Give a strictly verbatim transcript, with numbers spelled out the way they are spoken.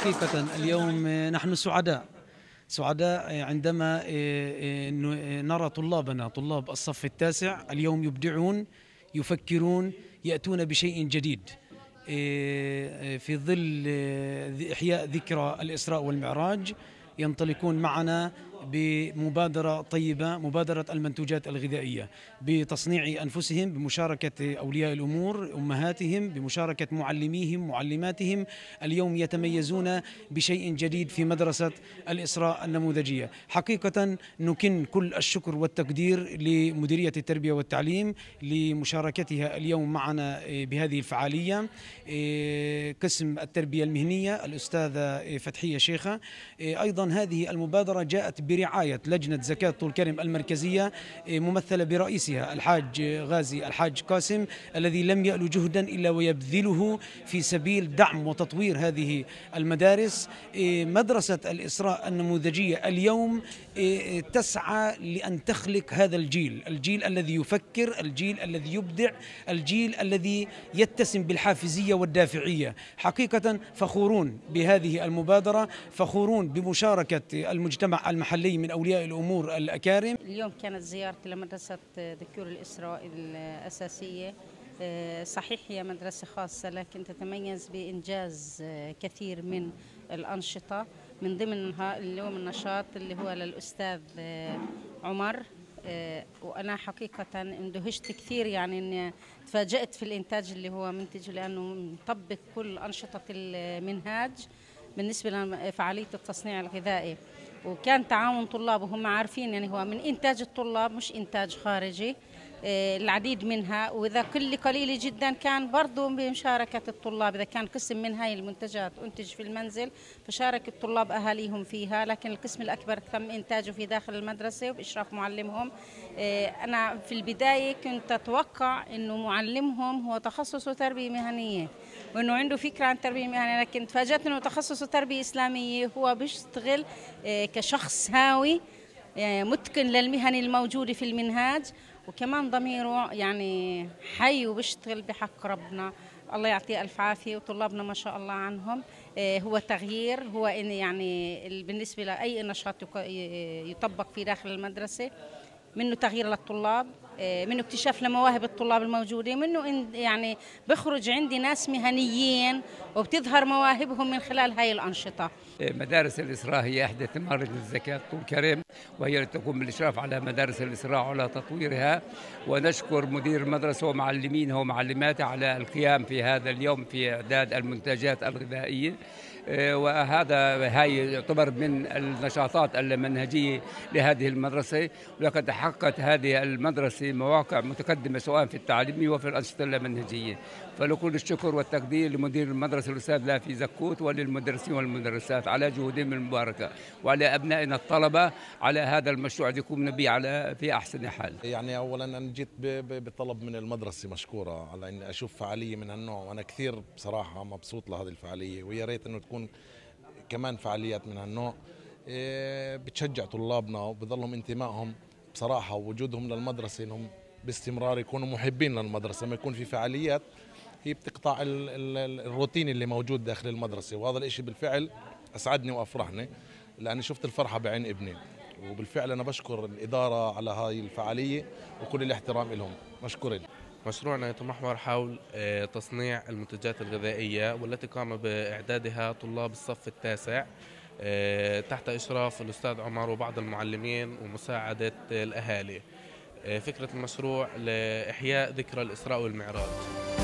حقيقة اليوم نحن سعداء سعداء عندما نرى طلابنا طلاب الصف التاسع اليوم يبدعون، يفكرون، يأتون بشيء جديد في ظل إحياء ذكرى الإسراء والمعراج. ينطلقون معنا بمبادرة طيبة، مبادرة المنتوجات الغذائية، بتصنيع أنفسهم، بمشاركة أولياء الأمور، أمهاتهم، بمشاركة معلميهم، معلماتهم. اليوم يتميزون بشيء جديد في مدرسة الإسراء النموذجية. حقيقة نكن كل الشكر والتقدير لمديرية التربية والتعليم لمشاركتها اليوم معنا بهذه الفعالية. قسم التربية المهنية الأستاذة فتحية شيخة. أيضا هذه المبادرة جاءت برعاية لجنة زكاة طولكرم المركزية ممثلة برئيسها الحاج غازي الحاج قاسم، الذي لم يألو جهدا إلا ويبذله في سبيل دعم وتطوير هذه المدارس. مدرسة الإسراء النموذجية اليوم تسعى لأن تخلق هذا الجيل، الجيل الذي يفكر، الجيل الذي يبدع، الجيل الذي يتسم بالحافزية والدافعية. حقيقة فخورون بهذه المبادرة، فخورون بمشاركة المجتمع المحلي حلي من أولياء الأمور الأكارم. اليوم كانت زيارتي لمدرسة ذكور الإسراء الأساسية. صحيح هي مدرسة خاصة لكن تتميز بإنجاز كثير من الأنشطة، من ضمنها اليوم النشاط اللي هو للأستاذ عمر. وأنا حقيقة اندهشت كثير، يعني أن تفاجأت في الإنتاج اللي هو منتج، لأنه مطبق كل أنشطة المنهاج بالنسبة لفعالية التصنيع الغذائي. وكان تعاون طلاب وهم عارفين يعني هو من إنتاج الطلاب مش إنتاج خارجي. العديد منها وإذا كل قليل جدا كان برضو بمشاركة الطلاب. إذا كان قسم من هاي المنتجات أنتج في المنزل فشارك الطلاب أهاليهم فيها، لكن القسم الأكبر تم إنتاجه في داخل المدرسة وبإشراف معلمهم. أنا في البداية كنت أتوقع أنه معلمهم هو تخصصه تربية مهنية وأنه عنده فكرة عن تربية مهنية، لكن تفاجأت أنه تخصصه تربية إسلامية. هو بيشتغل كشخص هاوي متقن للمهن الموجودة في المنهاج، وكمان ضميره يعني حي وبيشتغل بحق ربنا. الله يعطيه ألف عافية، وطلابنا ما شاء الله عنهم. هو تغيير، هو يعني بالنسبة لأي نشاط يطبق في داخل المدرسة منه تغيير للطلاب، منه اكتشاف لمواهب الطلاب الموجودة، منه يعني بخرج عندي ناس مهنيين وبتظهر مواهبهم من خلال هاي الأنشطة. مدارس الإسراء هي إحدى ثمار زكاة طولكرم، وهي تقوم بالإشراف على مدارس الإسراء وعلى تطويرها. ونشكر مدير المدرسة ومعلمينها ومعلماتها على القيام في هذا اليوم في إعداد المنتجات الغذائية. وهذا هاي يعتبر من النشاطات المنهجية لهذه المدرسة، ولقد حققت هذه المدرسة مواقع متقدمة سواء في التعليم وفي الأنشطة المنهجية. فلكل الشكر والتقدير لمدير المدرسة الأستاذ لافي زكوت وللمدرسين والمدرسات على جهودهم المباركة، وعلى أبنائنا الطلبة على هذا المشروع اللي قمنا به على في أحسن حال. يعني أولا أنا جيت بطلب من المدرسة مشكورة على أن أشوف فعالية من هالنوع، وأنا كثير بصراحة مبسوط لهذه الفعالية، ويا ريت إنه تكون كمان فعاليات من هالنوع بتشجع طلابنا وبضلهم انتمائهم بصراحة ووجودهم للمدرسة، إنهم باستمرار يكونوا محبين للمدرسة. ما يكون في فعاليات هي بتقطع الروتين اللي موجود داخل المدرسة، وهذا الاشي بالفعل أسعدني وأفرحني لأني شفت الفرحة بعين ابني. وبالفعل أنا بشكر الإدارة على هاي الفعالية وكل الاحترام لهم، مشكورين. مشروعنا يتمحور حول تصنيع المنتجات الغذائية، والتي قام بإعدادها طلاب الصف التاسع تحت إشراف الأستاذ عمر وبعض المعلمين ومساعدة الأهالي. فكرة المشروع لإحياء ذكرى الإسراء والمعراج.